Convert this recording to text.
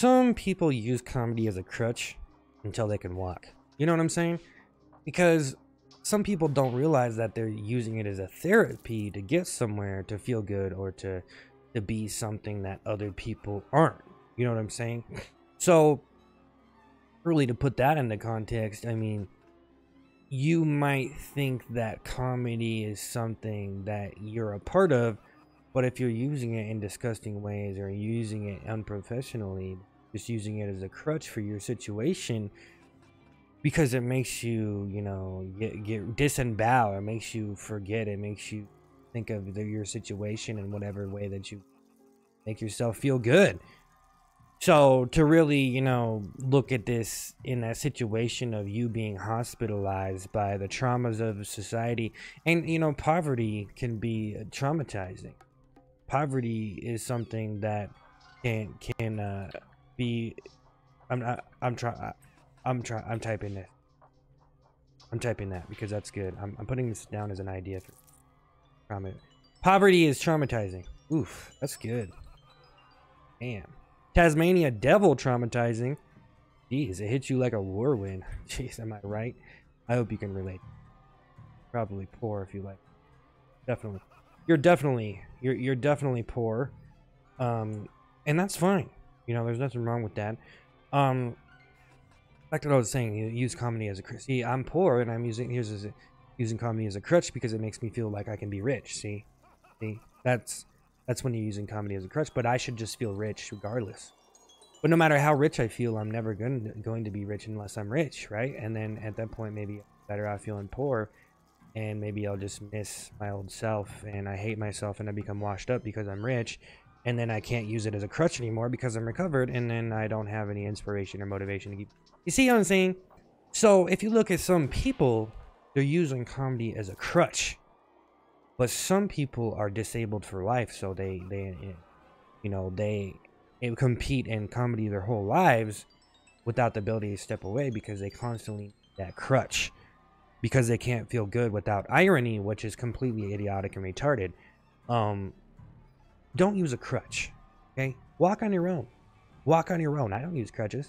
some people use comedy as a crutch until they can walk. You know what I'm saying? Because some people don't realize that they're using it as a therapy to get somewhere, to feel good, or to be something that other people aren't. You know what I'm saying? So, really, to put that into context, I mean, you might think that comedy is something that you're a part of, but if you're using it in disgusting ways or using it unprofessionally, just using it as a crutch for your situation, because it makes you, you know, get disembowel, it makes you forget, it makes you think of your situation in whatever way that you make yourself feel good. So to really, you know, look at this in that situation of you being hospitalized by the traumas of society, and, you know, poverty can be traumatizing. Poverty is something that can be. I'm typing that because that's good. I'm putting this down as an idea for comment. Poverty is traumatizing. Oof, that's good. Damn. Tasmania devil traumatizing. Jeez, it hits you like a whirlwind. Jeez, am I right? I hope you can relate. Probably poor if you like. Definitely. You're definitely poor. And that's fine. You know, there's nothing wrong with that. Back to what I was saying, you use comedy as a crutch. See, I'm poor and I'm using comedy as a crutch because it makes me feel like I can be rich. See? That's when you're using comedy as a crutch, but I should just feel rich regardless. But no matter how rich I feel, I'm never going to be rich unless I'm rich, right? And then at that point, maybe I'm better off feeling poor, and maybe I'll just miss my old self, and I hate myself, and I become washed up because I'm rich, and then I can't use it as a crutch anymore because I'm recovered, and then I don't have any inspiration or motivation to keep... You see what I'm saying? So if you look at some people, they're using comedy as a crutch. But some people are disabled for life, so they compete in comedy their whole lives without the ability to step away because they constantly need that crutch. Because they can't feel good without irony, which is completely idiotic and retarded. Don't use a crutch, okay? Walk on your own. I don't use crutches.